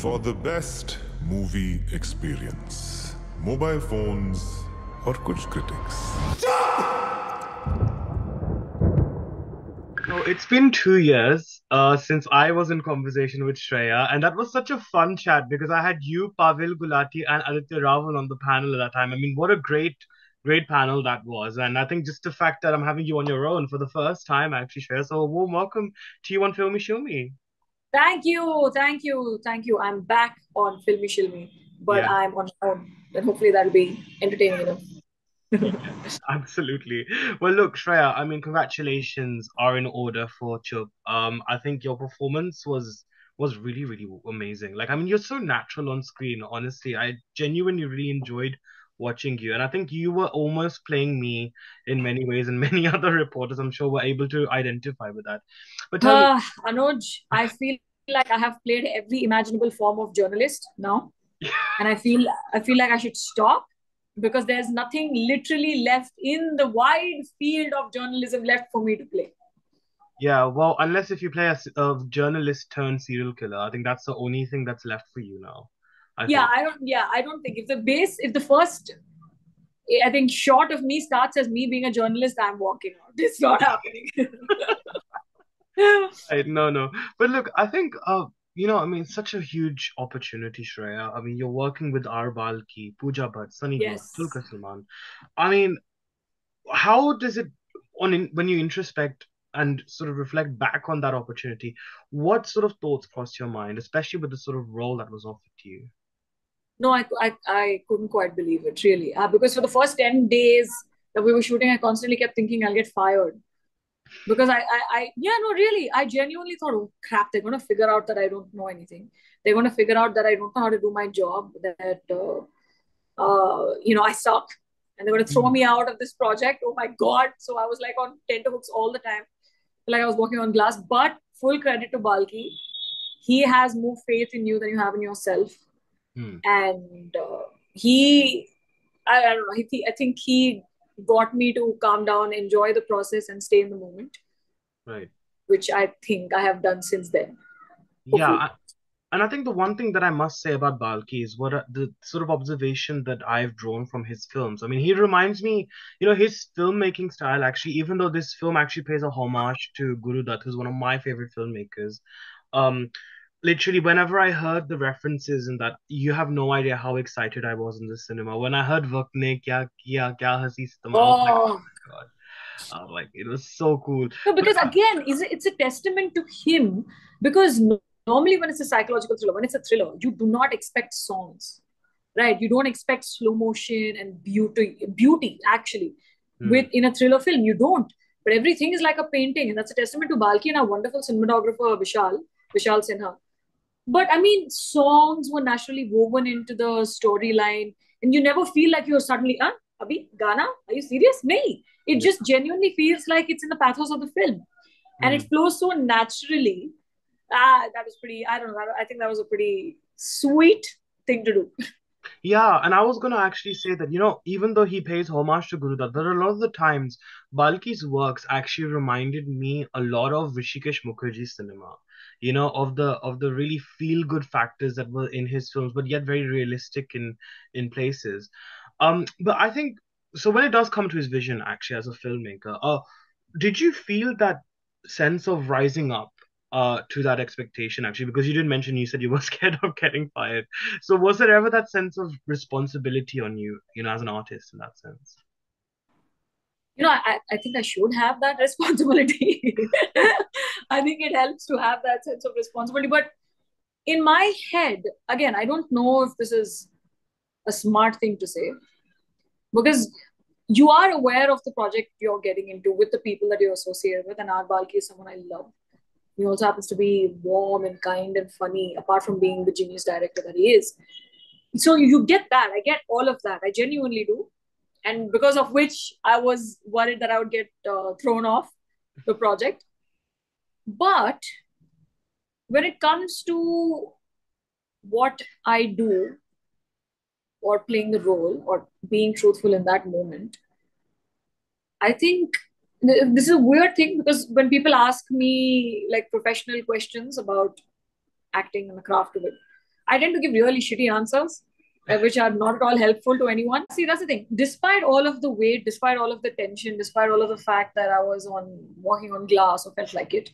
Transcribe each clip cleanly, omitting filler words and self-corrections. For the best movie experience, mobile phones or kuch critics. So it's been 2 years since I was in conversation with Shreya, and that was such a fun chat because I had you, Pavel Gulati and Aditya Rawal on the panel at that time. I mean, what a great panel that was. And I think just the fact that I'm having you on your own for the first time, actually, Shreya. So a warm welcome to you on Filmishumi. Thank you. I'm back on Filmishumi, but yeah. I'm on my own. And hopefully that'll be entertaining enough. Yes, absolutely. Well, look, Shreya, I mean, congratulations are in order for Chup. I think your performance was really, really amazing. Like, I mean, you're so natural on screen, honestly. I genuinely really enjoyed watching you. And I think you were almost playing me in many ways, and many other reporters, I'm sure, were able to identify with that. But tell me, Anuj, I feel like I have played every imaginable form of journalist now. And I feel like I should stop, because there's nothing literally left in the wide field of journalism left for me to play. Yeah, well, unless if you play a journalist turned serial killer, I think that's the only thing that's left for you now. I don't think if the first I think short of me starts as me being a journalist, I'm walking out. It's not happening. No. But look, I think you know, I mean, such a huge opportunity, Shreya. I mean, you're working with R Balki, Puja Bhatt, Sunny Deol, Dulquer Salmaan. I mean, how does it, when you introspect and sort of reflect back on that opportunity, what sort of thoughts crossed your mind, especially with the sort of role that was offered to you? No, I couldn't quite believe it, really. Because for the first 10 days that we were shooting, I constantly kept thinking I'll get fired. Because I genuinely thought, oh crap, they're going to figure out that I don't know anything. They're going to figure out that I don't know how to do my job, that, you know, I suck. And they're going to throw me out of this project. Oh my God. So I was like on tenterhooks all the time. Like I was walking on glass. But full credit to Balki. He has more faith in you than you have in yourself. Mm. And I think he got me to calm down, enjoy the process and stay in the moment. Right. Which I think I have done since then. Hopefully. Yeah. And I think the one thing that I must say about Balki is what the sort of observation that I've drawn from his films. I mean, he reminds me, you know, his filmmaking style actually, even though this film actually pays a homage to Guru Dutt, who's one of my favorite filmmakers. Literally, whenever I heard the references in that, you have no idea how excited I was in the cinema. When I heard Waqt Ne Kiya Kya Kya Haseen Sitam, I was like, oh my God. I was like, it was so cool. No, because again, it's a testament to him. Because normally when it's a psychological thriller, when it's a thriller, you do not expect songs, right? You don't expect slow motion and beauty actually. In a thriller film, you don't. But everything is like a painting. And that's a testament to Balki and our wonderful cinematographer, Vishal Sinha. But I mean, songs were naturally woven into the storyline, and you never feel like you're suddenly, abhi, Gana, are you serious? Nahi. It just genuinely feels like it's in the pathos of the film, and it flows so naturally. That was pretty, I don't know, I think that was a pretty sweet thing to do. Yeah, and I was going to actually say that, you know, even though he pays homage to Guru Dutt, there are a lot of the times Balki's works actually reminded me a lot of Hrishikesh Mukherjee's cinema. You know, of the really feel-good factors that were in his films, but yet very realistic in places. But I think, so when it does come to his vision, actually, as a filmmaker, did you feel that sense of rising up to that expectation, actually? Because you didn't mention, you said you were scared of getting fired. So was there ever that sense of responsibility on you, you know, as an artist in that sense? You know, I think I should have that responsibility. I think it helps to have that sense of responsibility. But in my head, again, I don't know if this is a smart thing to say, because you are aware of the project you're getting into with the people that you're associated with. And R Balki is someone I love. He also happens to be warm and kind and funny, apart from being the genius director that he is. So you get that. I get all of that. I genuinely do. And because of which I was worried that I would get thrown off the project. But when it comes to what I do or playing the role or being truthful in that moment, I think this is a weird thing, because when people ask me like professional questions about acting and the craft of it, I tend to give really shitty answers, which are not at all helpful to anyone. See, that's the thing. Despite all of the weight, despite all of the tension, despite all of the fact that I was walking on glass or felt like it,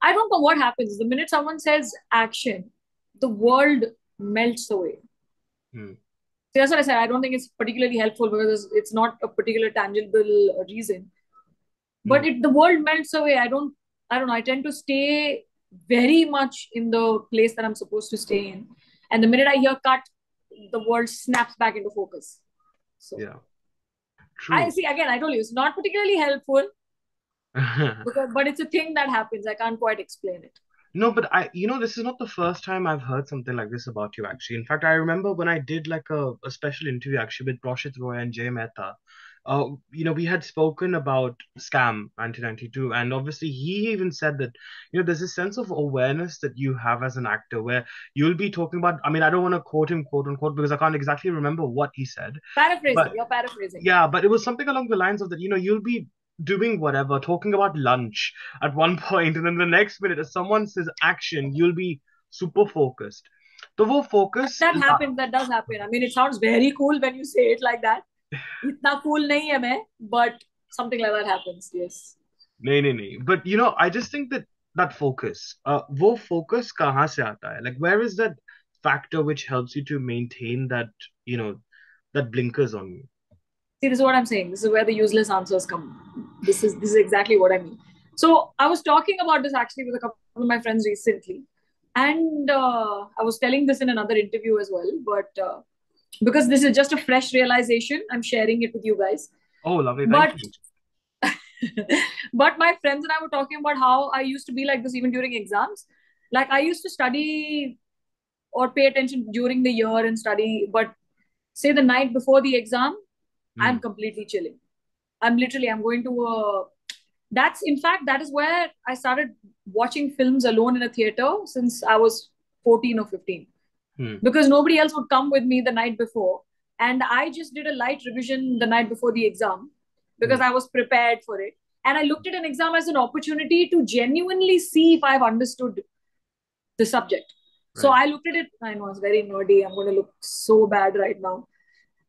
I don't know what happens. The minute someone says action, the world melts away. Hmm. See, that's what I said. I don't think it's particularly helpful because it's not a particular tangible reason. But the world melts away. I don't know. I tend to stay very much in the place that I'm supposed to stay in. And the minute I hear cut, the world snaps back into focus. So, yeah. True. I see, again, I told you, it's not particularly helpful, but it's a thing that happens. I can't quite explain it. No, but this is not the first time I've heard something like this about you, actually. In fact, I remember when I did like a special interview, actually, with Prashit Roy and Jay Mehta. We had spoken about Scam 1992, and obviously he even said that, there's a sense of awareness that you have as an actor where you'll be talking about, I mean, I don't want to quote him, quote unquote, because I can't exactly remember what he said. You're paraphrasing. Yeah, but it was something along the lines of that, you'll be doing whatever, talking about lunch at one point, and then the next minute, if someone says action, you'll be super focused. So focus... That does happen. I mean, it sounds very cool when you say it like that. Itna cool nahi hai main, but something like that happens, yes. No. But I just think that focus, wo focus kahan se aata hai? Like, where is that factor which helps you to maintain that, that blinkers on you? See, this is what I'm saying. This is where the useless answers come. This is exactly what I mean. So I was talking about this actually with a couple of my friends recently, and I was telling this in another interview as well, but because this is just a fresh realization, I'm sharing it with you guys. Oh, lovely. But my friends and I were talking about how I used to be like this even during exams. Like, I used to study or pay attention during the year and study. But say the night before the exam, I'm completely chilling. I'm going to... that is where I started watching films alone in a theater since I was 14 or 15. Because nobody else would come with me the night before. And I just did a light revision the night before the exam because I was prepared for it. And I looked at an exam as an opportunity to genuinely see if I've understood the subject. Right. So I looked at it. I know it's very nerdy. I'm going to look so bad right now.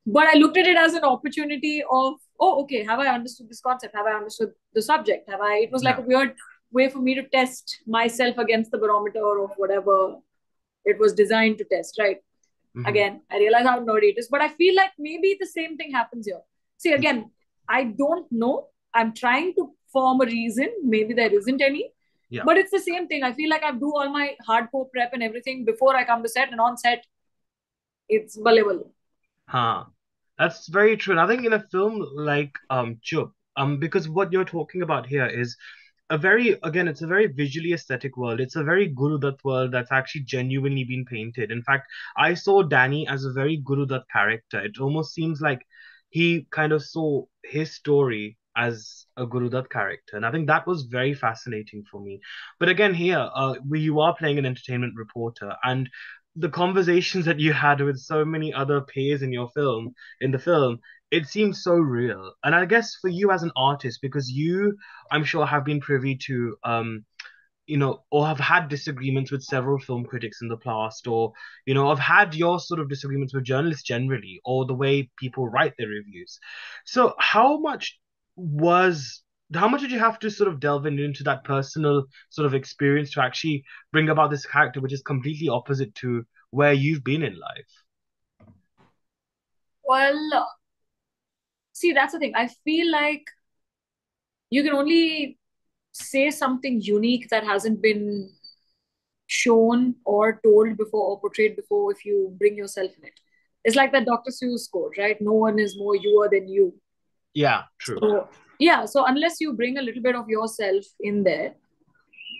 But I looked at it as an opportunity of, oh, okay, have I understood this concept? Have I understood the subject? It was like a weird way for me to test myself against the barometer or whatever it was designed to test, right? Mm-hmm. Again, I realize how nerdy it is, but I feel like maybe the same thing happens here. See, again, I don't know. I'm trying to form a reason. Maybe there isn't any, but it's the same thing. I feel like I do all my hardcore prep and everything before I come to set, and on set, it's bale. Huh. That's very true. And I think in a film like Chup, because what you're talking about here is it's a very visually aesthetic world. It's a very Guru Dutt world that's actually genuinely been painted. In fact, I saw Danny as a very Guru Dutt character. It almost seems like he kind of saw his story as a Guru Dutt character. And I think that was very fascinating for me. But again, here, you are playing an entertainment reporter, and the conversations that you had with so many other peers in the film, it seems so real. And I guess for you as an artist, because you, I'm sure, have been privy to, or have had disagreements with several film critics in the past, or, have had your sort of disagreements with journalists generally, or the way people write their reviews. So how much did you have to sort of delve into that personal sort of experience to actually bring about this character, which is completely opposite to where you've been in life? Well, see, that's the thing. I feel like you can only say something unique that hasn't been shown or told before or portrayed before if you bring yourself in it. It's like that Dr. Seuss quote, right? No one is more you than you. Yeah, true. So unless you bring a little bit of yourself in there,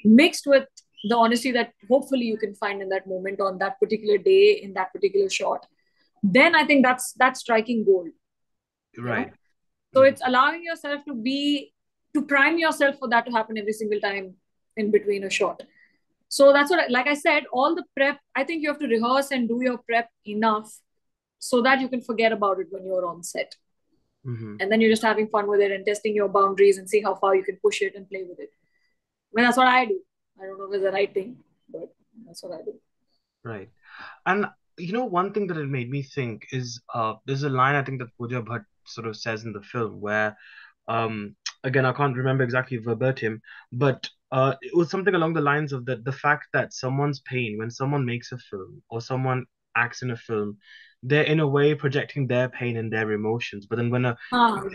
mixed with the honesty that hopefully you can find in that moment, on that particular day, in that particular shot, then I think that's striking gold. Right. So it's allowing yourself to prime yourself for that to happen every single time in between a shot. So that's what, like I said, all the prep, I think you have to rehearse and do your prep enough so that you can forget about it when you're on set. Mm-hmm. And then you're just having fun with it and testing your boundaries and see how far you can push it and play with it. I mean, that's what I do. I don't know if it's the right thing, but that's what I do. Right. And one thing that it made me think is there's a line I think that Puja Bhatt sort of says in the film where, again, I can't remember exactly verbatim, but it was something along the lines of that the fact that someone's pain, when someone makes a film or someone acts in a film, they're in a way projecting their pain and their emotions. But then when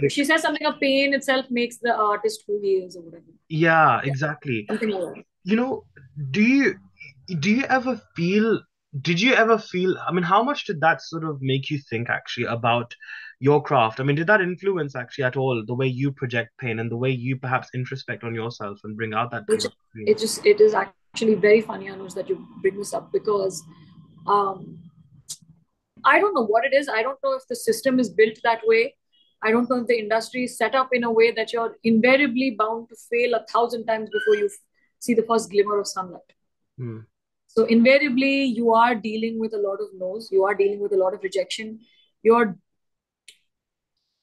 she says something of pain itself makes the artist who he is or whatever. Yeah, exactly. Something like that. Did you ever feel, I mean, how much did that sort of make you think actually about your craft? I mean, did that influence actually at all the way you project pain and the way you perhaps introspect on yourself and bring out that? It is actually very funny, Anuj, that you bring this up because I don't know what it is. I don't know if the system is built that way. I don't know if the industry is set up in a way that you're invariably bound to fail 1,000 times before you see the first glimmer of sunlight. Hmm. So invariably, you are dealing with a lot of no's. You are dealing with a lot of rejection. You're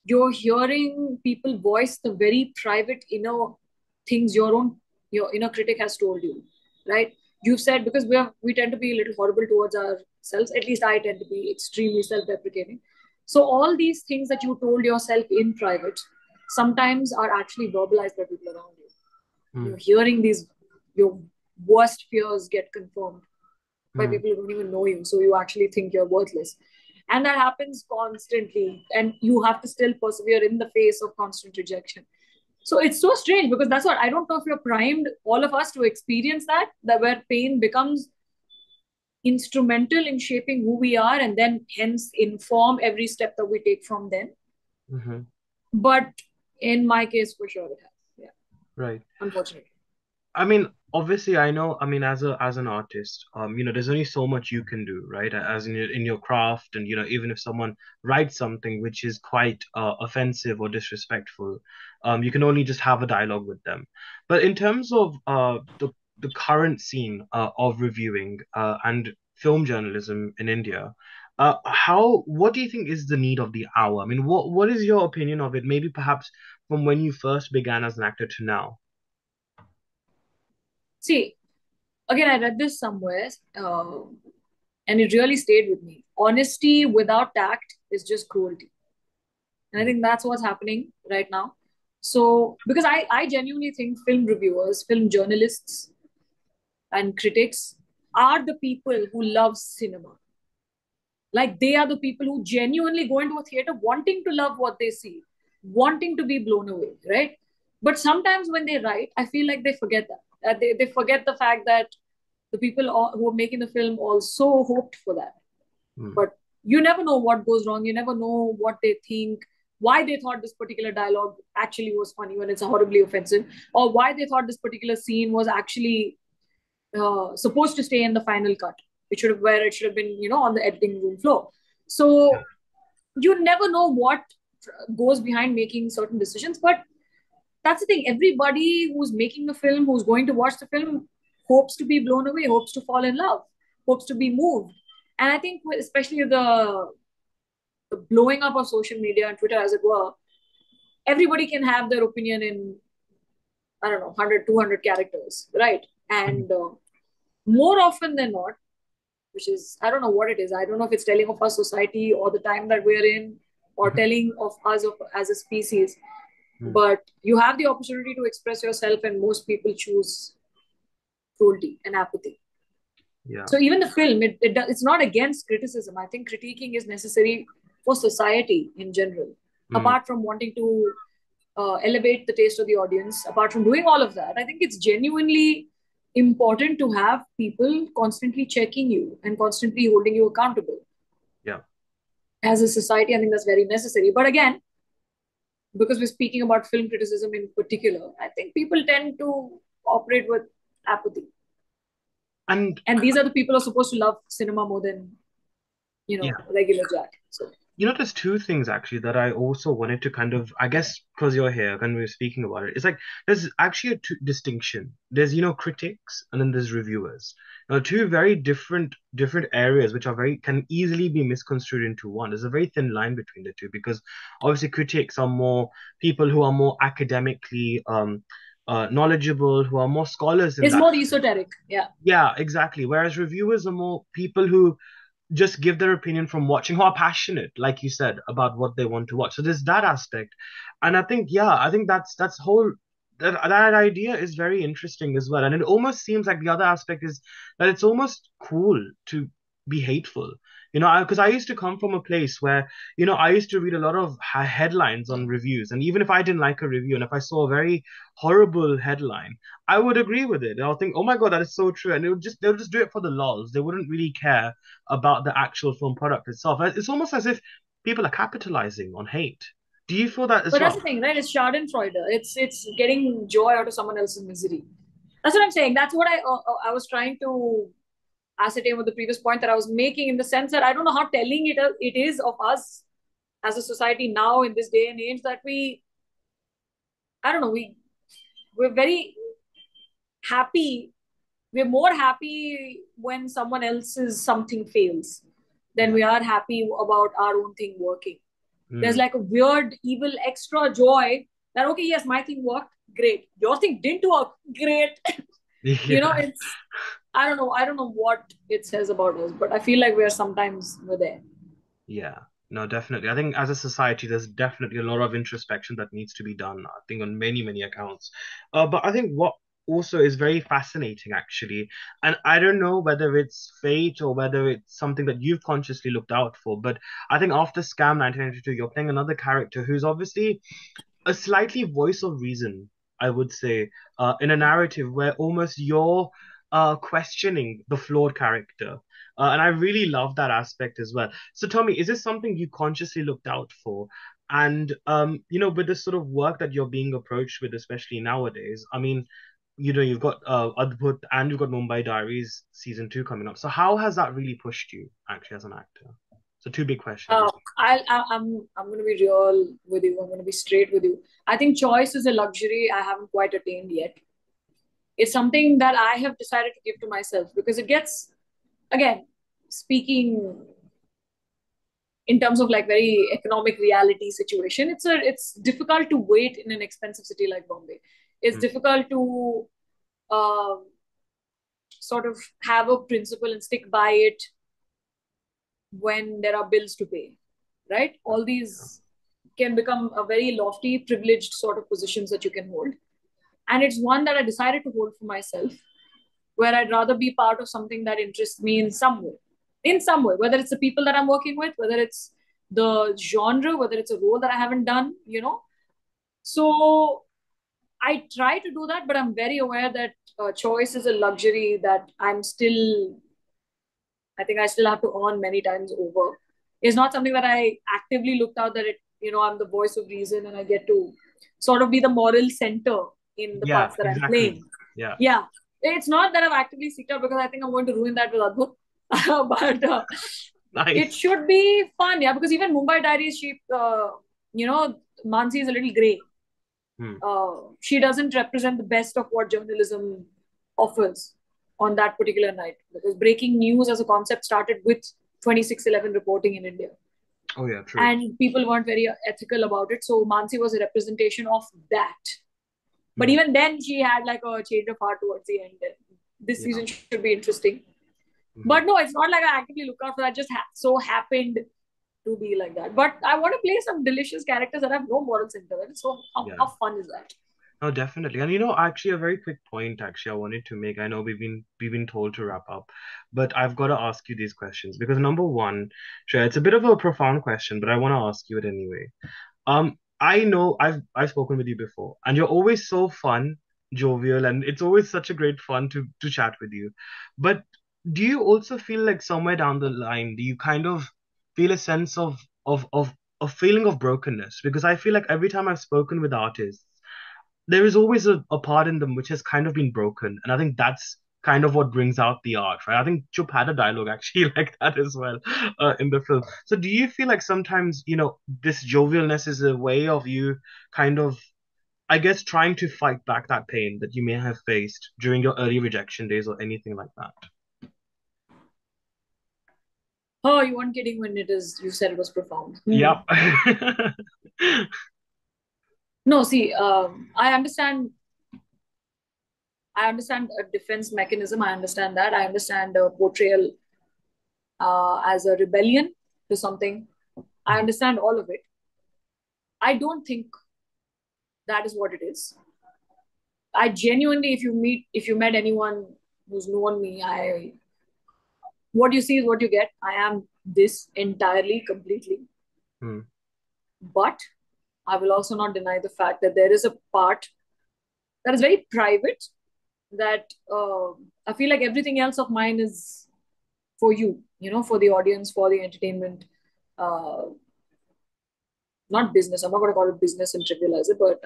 hearing people voice the very private inner things your inner critic has told you, right? You've said, because we tend to be a little horrible towards ourselves. At least I tend to be extremely self-deprecating. So all these things that you told yourself in private sometimes are actually verbalized by people around you. Mm. You're hearing your worst fears get confirmed by people who don't even know you. So you actually think you're worthless. And that happens constantly. And you have to still persevere in the face of constant rejection. So it's so strange because that's what, I don't know if you're primed, all of us, to experience that where pain becomes instrumental in shaping who we are and then hence inform every step that we take from then. Mm-hmm. But in my case, for sure it has. Yeah. Right. Unfortunately. I mean, obviously, I know, I mean, as an artist, there's only so much you can do, right? As in your craft, and, even if someone writes something which is quite offensive or disrespectful, you can only just have a dialogue with them. But in terms of the current scene of reviewing and film journalism in India, what do you think is the need of the hour? I mean, what is your opinion of it? Maybe perhaps from when you first began as an actor to now? See, again, I read this somewhere and it really stayed with me. Honesty without tact is just cruelty. And I think that's what's happening right now. So, because I genuinely think film reviewers, film journalists and critics are the people who love cinema. Like, they are the people who genuinely go into a theater wanting to love what they see, wanting to be blown away, right? But sometimes when they write, I feel like they forget that. They forget the fact that the people who are making the film also hoped for that. Mm. But you never know what goes wrong. You never know what they think, why they thought this particular dialogue actually was funny when it's horribly offensive, or why they thought this particular scene was actually supposed to stay in the final cut. It should have been, on the editing room floor. So you never know what goes behind making certain decisions, but that's the thing. Everybody who's making the film, who's going to watch the film, hopes to be blown away, hopes to fall in love, hopes to be moved. And I think especially the blowing up of social media and Twitter, as it were, everybody can have their opinion in, I don't know, 100, 200 characters, right? And more often than not, which is, I don't know what it is. I don't know if it's telling of our society or the time that we're in or telling of us as a species. But you have the opportunity to express yourself and most people choose cruelty and apathy. Yeah. So even the film, it's not against criticism. I think critiquing is necessary for society in general. Mm. Apart from wanting to elevate the taste of the audience, apart from doing all of that, I think it's genuinely important to have people constantly checking you and constantly holding you accountable. Yeah. As a society, I think that's very necessary. But again, because we're speaking about film criticism in particular, I think people tend to operate with apathy. And these are the people who are supposed to love cinema more than, regular Jack. So. There's two things actually that I also wanted to kind of, I guess, because you're here and we're speaking about it. It's like, there's actually a distinction. There's, critics and then there's reviewers. Now, two very different areas which are can easily be misconstrued into one. There's a very thin line between the two because obviously critics are more people who are more academically knowledgeable, who are more scholars. It's more esoteric. Yeah. Yeah, exactly. Whereas reviewers are more people who just give their opinion from watching, who are passionate, like you said, about what they want to watch. So there's that aspect. And I think, yeah, I think that's whole... That idea is very interesting as well. And it almost seems like the other aspect is that it's almost cool to be hateful. You know, because I used to come from a place where, you know, I used to read a lot of headlines on reviews. And even if I didn't like a review and if I saw a very horrible headline, I would agree with it. And I'll think, oh, my God, that is so true. And they would just do it for the lols. They wouldn't really care about the actual film product itself. It's almost as if people are capitalizing on hate. Do you feel that as well? But that's the thing, right? It's schadenfreude. It's getting joy out of someone else's misery. That's what I'm saying. That's what I was trying to ascertain with the previous point that I was making, in the sense that I don't know how telling it is of us as a society now in this day and age that we're very happy. We're more happy when someone else's something fails than we are happy about our own thing working. There's like a weird, evil, extra joy that, okay, yes, my thing worked, great. Your thing didn't work, great. Yeah. You know, it's, I don't know what it says about us, but I feel like we're there. Yeah, no, definitely. I think as a society, there's definitely a lot of introspection that needs to be done, I think, on many, many accounts. But I think what also is very fascinating, actually, and I don't know whether it's fate or whether it's something that you've consciously looked out for, but I think after Scam 1992, you're playing another character who's obviously a slightly voice of reason, I would say, in a narrative where almost you're questioning the flawed character. And I really love that aspect as well. So tell me, is this something you consciously looked out for? And, you know, with this sort of work that you're being approached with, especially nowadays, I mean, you know, you've got Adbhut and you've got Mumbai Diaries season 2 coming up. So how has that really pushed you, actually, as an actor? So two big questions. I'm going to be real with you. I'm going to be straight with you. I think choice is a luxury I haven't quite attained yet. It's something that I have decided to give to myself, because it gets, again, speaking in terms of like very economic reality situation, it's difficult to wait in an expensive city like Bombay. It's difficult to sort of have a principle and stick by it when there are bills to pay, right? All these can become a very lofty, privileged sort of positions that you can hold. And it's one that I decided to hold for myself, where I'd rather be part of something that interests me in some way. Whether it's the people that I'm working with, whether it's the genre, whether it's a role that I haven't done, you know? So I try to do that, but I'm very aware that choice is a luxury that I think I still have to earn many times over. It's not something that I actively looked out that, I'm the voice of reason and I get to sort of be the moral center in the parts that exactly. I'm playing. Yeah. Yeah. It's not that I've actively seeked out, because I think I'm going to ruin that with Adbhut. But nice. It should be fun. Yeah. Because even Mumbai Diaries, Mansi is a little grey. She doesn't represent the best of what journalism offers on that particular night, because breaking news as a concept started with 26/11 reporting in India. Oh yeah, true. And people weren't very ethical about it. So Mansi was a representation of that. But even then she had like a change of heart towards the end. This season should be interesting. But no, it's not like I actively look out for that. Just so happened to be like that. But I want to play some delicious characters that have no moral center. So how fun is that? No, definitely. And actually a very quick point I wanted to make. I know we've been told to wrap up, but I've got to ask you these questions, because number one, Shreya, it's a bit of a profound question, but I want to ask you it anyway. I know I've spoken with you before, and you're always so fun, jovial, and it's always such a great fun to chat with you. But do you also feel like somewhere down the line, do you kind of feel a sense of a feeling of brokenness? Because I feel like every time I've spoken with artists, there is always a part in them which has kind of been broken. And I think that's kind of what brings out the art, right? I think Chup had a dialogue actually like that as well in the film. So do you feel like sometimes, this jovialness is a way of you kind of, I guess, trying to fight back that pain that you may have faced during your early rejection days or anything like that? Oh, you weren't kidding when you said it was profound. Yep. No, see, I understand I understand a defense mechanism. I understand that. I understand a portrayal as a rebellion to something. I understand all of it. I don't think that is what it is. I genuinely, if you met anyone who's known me, what you see is what you get. I am this entirely, completely. Mm. But I will also not deny the fact that there is a part that is very private, that I feel like everything else of mine is for you, for the audience, for the entertainment. Not business. I'm not going to call it business and trivialize it, but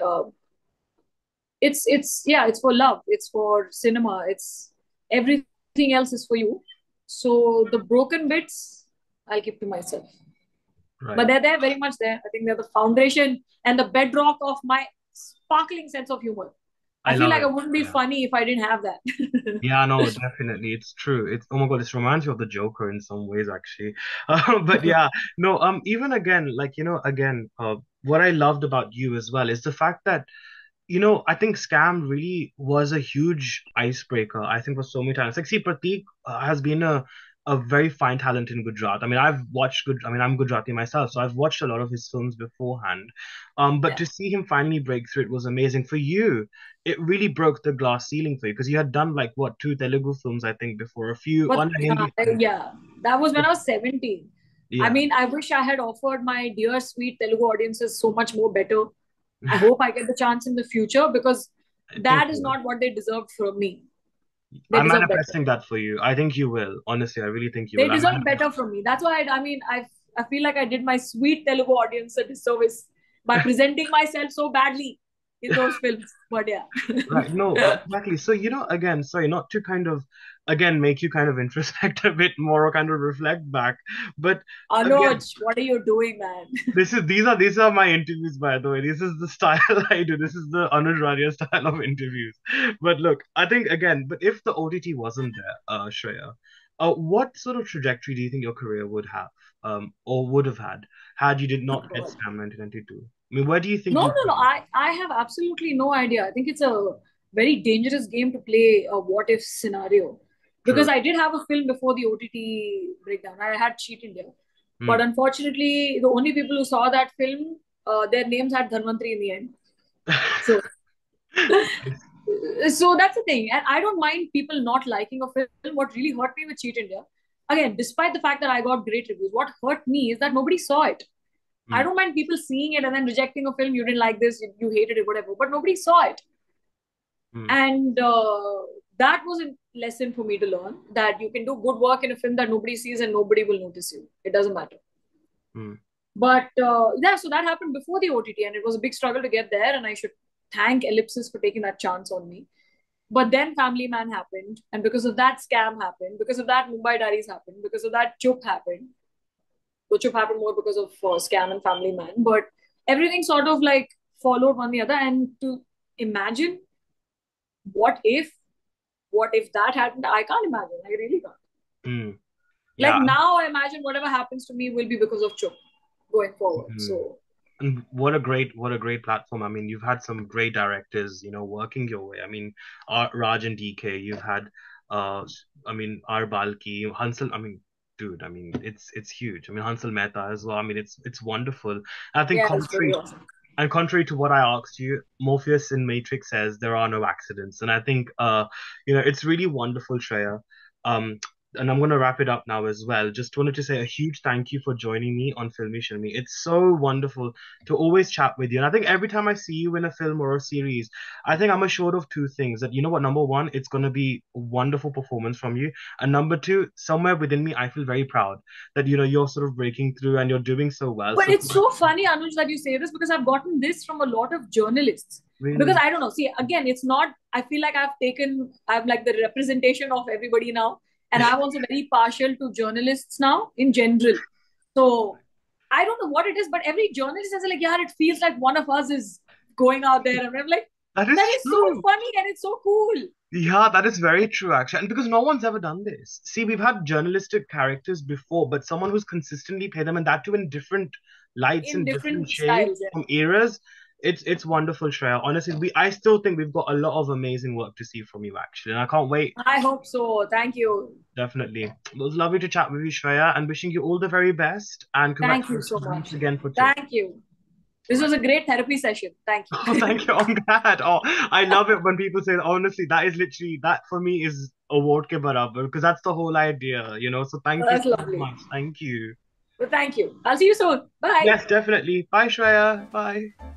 it's for love. It's for cinema. It's everything else is for you. So the broken bits, I'll keep to myself. Right. But they're there, very much there. I think they're the foundation and the bedrock of my sparkling sense of humor. I feel like it wouldn't be funny if I didn't have that. Yeah, no, definitely. It's true. It's, oh my God, this reminds you of the Joker in some ways, actually. But yeah, no, even again, what I loved about you as well is the fact that, I think Scam really was a huge icebreaker, I think, for so many talents. Like, see, Prateek has been a very fine talent in Gujarat. I mean, I'm Gujarati myself, so I've watched a lot of his films beforehand. But to see him finally break through, it was amazing. For you, it really broke the glass ceiling for you, because you had done two Telugu films, I think, before, that was when I was 17. Yeah. I mean, I wish I had offered my dear, sweet Telugu audiences so much more better. I hope I get the chance in the future, because that is not what they deserved from me. They I'm manifesting better. That for you. I think you will. Honestly, I really think you will. They deserve better from me. That's why, I feel like I did my sweet Telugu audience a disservice by presenting myself so badly in those films. But yeah. Right. No, exactly. So, again, sorry, not to kind of, again, make you kind of introspect a bit more or kind of reflect back. But Anuj, again, what are you doing, man? These are my interviews, by the way. This is the style I do. This is the Anuj Radia style of interviews. But look, I think, again, but if the OTT wasn't there, Shreya, what sort of trajectory do you think your career would have or would have had you did not get Scam 1992? I mean, where do you think? No. I have absolutely no idea. I think it's a very dangerous game to play a what-if scenario. Because I did have a film before the OTT breakdown. I had Cheat India. Mm. But unfortunately, the only people who saw that film, their names had Dhanvantri in the end. So that's the thing. And I don't mind people not liking a film. What really hurt me with Cheat India, again, despite the fact that I got great reviews, what hurt me is that nobody saw it. Mm. I don't mind people seeing it and then rejecting a film. You didn't like this, you hated it, whatever. But nobody saw it. Mm. And that was a lesson for me to learn, that you can do good work in a film that nobody sees and nobody will notice you. It doesn't matter. Mm. But so that happened before the OTT, and it was a big struggle to get there. And I should thank Ellipsis for taking that chance on me. But then Family Man happened. And because of that, Scam happened. Because of that, Mumbai Diaries happened. Because of that, Chup happened. So Chup happened more because of Scam and Family Man. But everything sort of followed one the other. And to imagine what if that happened? I can't imagine. I really can't. Mm. Yeah. Now I imagine whatever happens to me will be because of Chup going forward. Mm. So, and what a great platform. I mean, you've had some great directors, working your way. I mean, Raj and DK, you've had, R Balki, Hansel, dude, it's huge. Hansel Mehta as well. It's wonderful. I think contrary, really awesome. And contrary to what I asked you, Morpheus in Matrix says there are no accidents. And I think, it's really wonderful, Shreya. And I'm going to wrap it up now as well. Just wanted to say a huge thank you for joining me on Filmishumi. It's so wonderful to always chat with you. And I think every time I see you in a film or a series, I think I'm assured of two things. That, number one, it's going to be a wonderful performance from you. And number two, somewhere within me, I feel very proud that, you're sort of breaking through and you're doing so well. But it's so funny, Anuj, that you say this, because I've gotten this from a lot of journalists. Really? Because I don't know. See, again, it's not, I feel like I'm like the representation of everybody now. And I'm also very partial to journalists now in general. So I don't know what it is, but every journalist is like, it feels like one of us is going out there. And I'm like, that is so funny and it's so cool. Yeah, that is very true, actually. And because no one's ever done this. See, we've had journalistic characters before, but someone who's consistently played them, and that too in different lights and different shades from eras. It's wonderful, Shreya. Honestly, I still think we've got a lot of amazing work to see from you, actually. And I can't wait. I hope so. Thank you. Definitely. It was lovely to chat with you, Shreya, and wishing you all the very best. And congratulations again for Chup. Thank you. This was a great therapy session. Thank you. Oh, thank you. I'm glad. Oh, I love it when people say, honestly, that is literally, that for me is award ke barabar, because that's the whole idea, you know. So thank you so much. Thank you. Well, thank you. I'll see you soon. Bye. Yes, definitely. Bye, Shreya. Bye.